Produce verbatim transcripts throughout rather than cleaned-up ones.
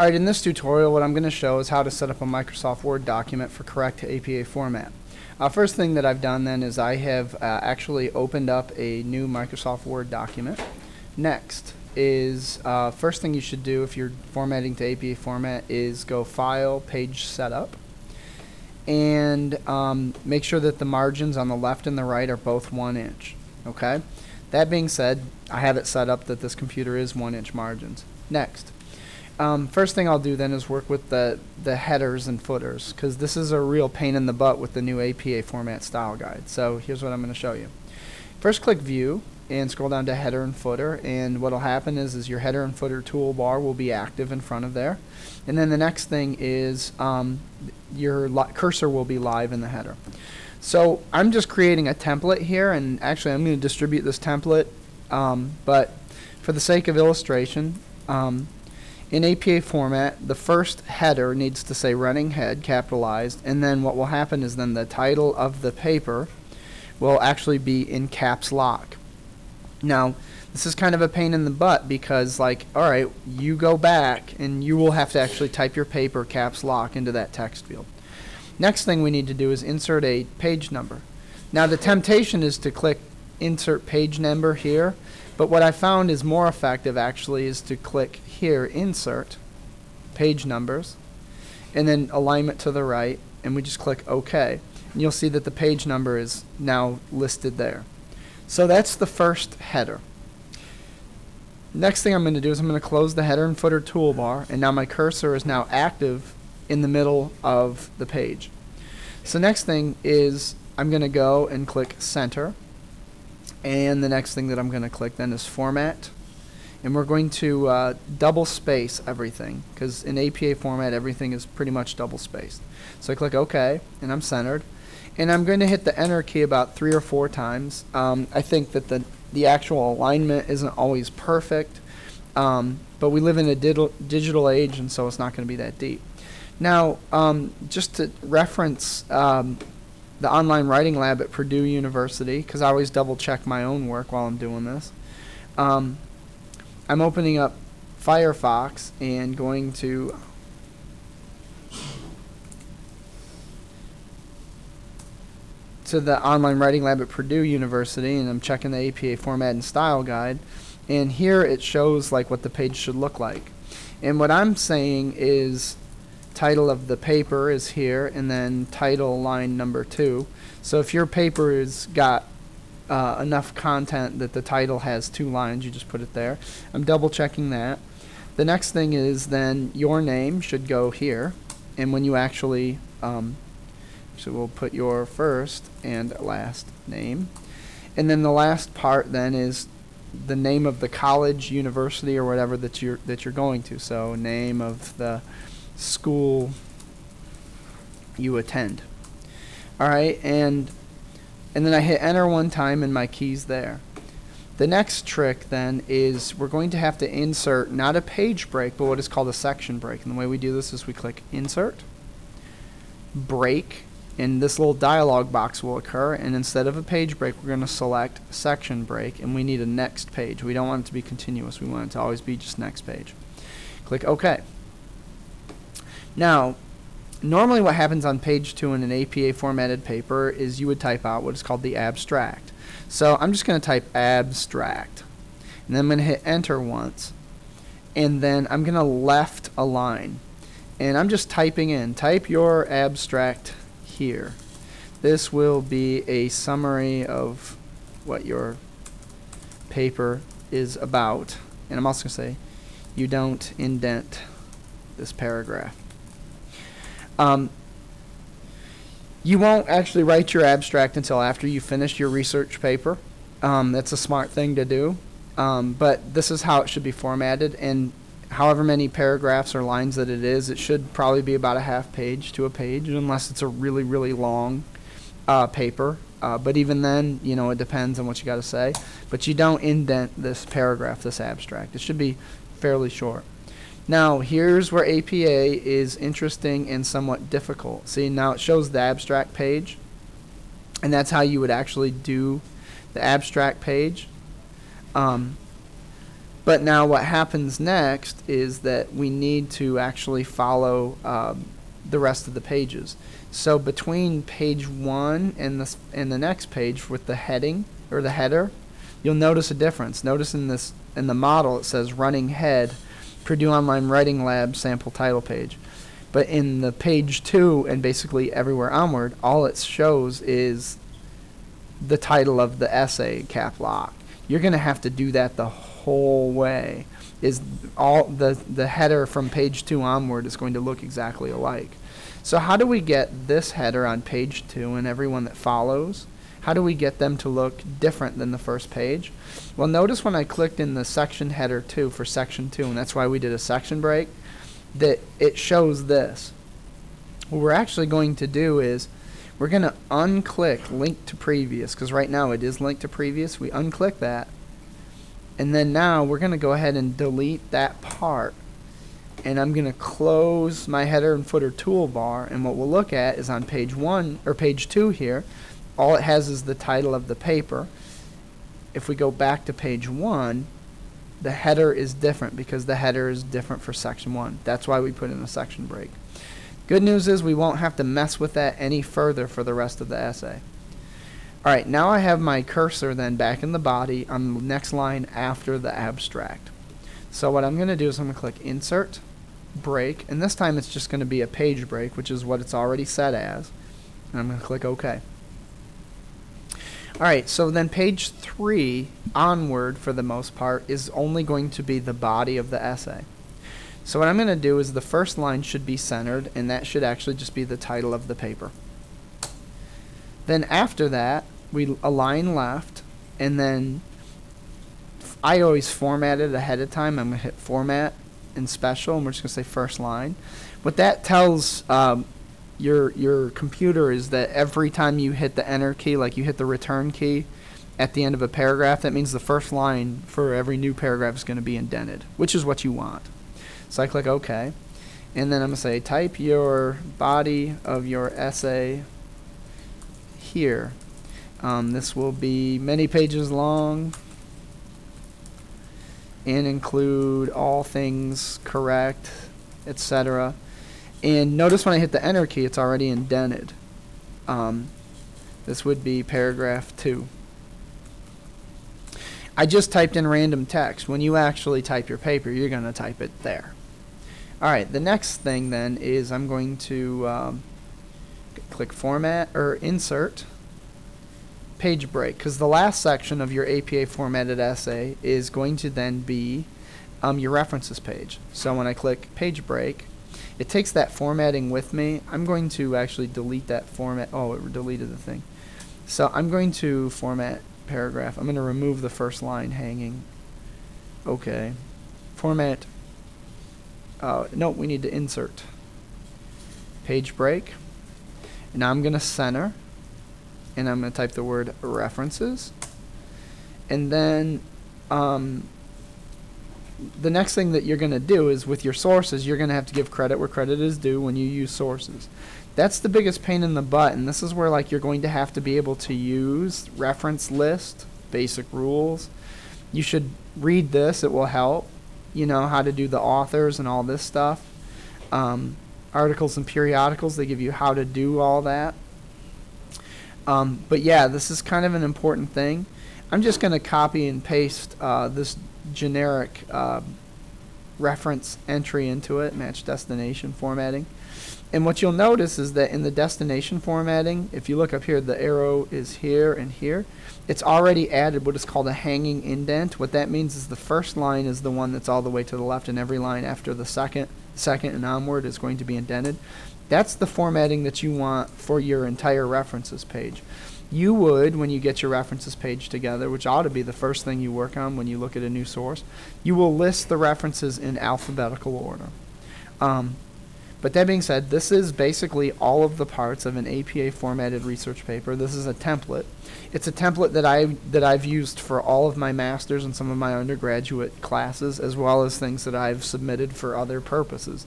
Alright, in this tutorial what I'm going to show is how to set up a Microsoft Word document for correct A P A format. Uh, first thing that I've done then is I have uh, actually opened up a new Microsoft Word document. Next is, uh, first thing you should do if you're formatting to A P A format is go File, Page Setup, and um, make sure that the margins on the left and the right are both one inch. Okay? That being said, I have it set up that this computer is one inch margins. Next. Um, first thing I'll do then is work with the, the headers and footers, because this is a real pain in the butt with the new A P A format style guide. So here's what I'm going to show you. First click View and scroll down to Header and Footer, and what will happen is, is your header and footer toolbar will be active in front of there. And then the next thing is um, your cursor will be live in the header. So I'm just creating a template here, and actually I'm going to distribute this template, um, but for the sake of illustration, um, in A P A format, the first header needs to say running head, capitalized, and then what will happen is then the title of the paper will actually be in caps lock. Now, this is kind of a pain in the butt because, like, alright, you go back and you will have to actually type your paper caps lock into that text field. Next thing we need to do is insert a page number. Now, the temptation is to click insert page number here, but what I found is more effective actually is to click here, insert page numbers, and then alignment to the right, and we just click OK, and you'll see that the page number is now listed there. So that's the first header. Next thing I'm going to do is I'm going to close the header and footer toolbar, and now my cursor is now active in the middle of the page. So next thing is I'm going to go and click center, and the next thing that I'm going to click then is format, and we're going to uh, double space everything, because in A P A format everything is pretty much double spaced. So I click OK and I'm centered, and I'm going to hit the enter key about three or four times. um, I think that the the actual alignment isn't always perfect, um, but we live in a digital age, and so it's not going to be that deep. Now um, just to reference um, the online writing lab at Purdue University, because I always double check my own work while I'm doing this. Um, I'm opening up Firefox and going to to the online writing lab at Purdue University, and I'm checking the A P A format and style guide, and here it shows like what the page should look like. And what I'm saying is title of the paper is here, and then title line number two. So if your paper has got uh, enough content that the title has two lines, you just put it there. I'm double checking that. The next thing is then your name should go here, and when you actually um, so we'll put your first and last name, and then the last part then is the name of the college, university, or whatever that you're that you're going to. So name of the school you attend. Alright, and and then I hit enter one time and my key's there. The next trick then is we're going to have to insert not a page break but what is called a section break, and the way we do this is we click insert, break, and this little dialog box will occur, and instead of a page break we're going to select section break, and we need a next page. We don't want it to be continuous, we want it to always be just next page. Click OK. Now, normally what happens on page two in an A P A formatted paper is you would type out what is called the abstract. So I'm just going to type abstract, and then I'm going to hit enter once, and then I'm going to left align, and I'm just typing in, type your abstract here. This will be a summary of what your paper is about, and I'm also going to say you don't indent this paragraph. Um, you won't actually write your abstract until after you finish your research paper. Um, that's a smart thing to do, um, but this is how it should be formatted, and however many paragraphs or lines that it is, it should probably be about a half page to a page, unless it's a really, really long uh, paper. Uh, but even then, you know, it depends on what you got to say. But you don't indent this paragraph, this abstract. It should be fairly short. Now here's where A P A is interesting and somewhat difficult. See, now it shows the abstract page, and that's how you would actually do the abstract page. Um, But now what happens next is that we need to actually follow um, the rest of the pages. So between page one and the, and the next page with the heading or the header, you'll notice a difference. Notice in, this, in the model it says running head, Purdue Online Writing Lab sample title page. But in the page two and basically everywhere onward, all it shows is the title of the essay, cap lock. You're going to have to do that the whole way. Is all the, the header from page two onward is going to look exactly alike. So how do we get this header on page two and everyone that follows? How do we get them to look different than the first page? Well, notice when I clicked in the section header two for section two, and that's why we did a section break, that it shows this. What we're actually going to do is we're going to unclick link to previous, because right now it is linked to previous. We unclick that, and then now we're going to go ahead and delete that part, and I'm going to close my header and footer toolbar, and what we'll look at is on page one or page two here, all it has is the title of the paper. If we go back to page one, the header is different because the header is different for section one. That's why we put in a section break. Good news is we won't have to mess with that any further for the rest of the essay. Alright, now I have my cursor then back in the body on the next line after the abstract. So what I'm going to do is I'm going to click Insert, Break, and this time it's just going to be a page break, which is what it's already set as. And I'm going to click OK. Alright, so then page three onward for the most part is only going to be the body of the essay. So what I'm going to do is the first line should be centered, and that should actually just be the title of the paper. Then after that, we align left, and then I always format it ahead of time. I'm going to hit Format and Special, and we're just going to say first line. What that tells um, Your, your computer is that every time you hit the enter key, like you hit the return key at the end of a paragraph, that means the first line for every new paragraph is going to be indented, which is what you want. So I click OK, and then I'm going to say type your body of your essay here. Um, this will be many pages long and include all things correct, et cetera. And notice when I hit the enter key, it's already indented. Um, this would be paragraph two. I just typed in random text. When you actually type your paper, you're going to type it there. Alright, the next thing then is I'm going to um, click Format or Insert, Page Break, because the last section of your A P A formatted essay is going to then be um, your references page. So when I click Page Break, it takes that formatting with me. I'm going to actually delete that format. Oh, it deleted the thing. So I'm going to format paragraph. I'm going to remove the first line hanging. Okay. Format. Uh, no, we need to insert. Page break. And now I'm going to center. And I'm going to type the word references. And then um, the next thing that you're going to do is with your sources, you're going to have to give credit where credit is due when you use sources. That's the biggest pain in the butt, and this is where like you're going to have to be able to use reference list, basic rules. You should read this. It will help. You know how to do the authors and all this stuff. Um, articles and periodicals, they give you how to do all that. Um, but yeah, this is kind of an important thing. I'm just going to copy and paste uh, this generic uh, reference entry into it, match destination formatting. And what you'll notice is that in the destination formatting, if you look up here, the arrow is here and here. It's already added what is called a hanging indent. What that means is the first line is the one that's all the way to the left, and every line after the second, second and onward is going to be indented. That's the formatting that you want for your entire references page. You would, when you get your references page together, which ought to be the first thing you work on when you look at a new source, you will list the references in alphabetical order. Um, but that being said, this is basically all of the parts of an A P A formatted research paper. This is a template. It's a template that, I, that I've used for all of my master's and some of my undergraduate classes, as well as things that I've submitted for other purposes.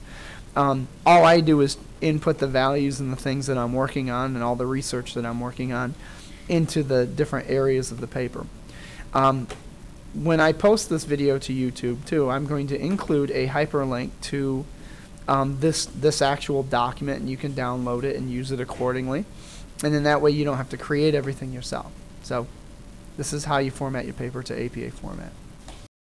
Um, all I do is input the values and the things that I'm working on and all the research that I'm working on into the different areas of the paper. Um, when I post this video to YouTube too, I'm going to include a hyperlink to um, this this actual document, and you can download it and use it accordingly. And then that way you don't have to create everything yourself. So this is how you format your paper to A P A format.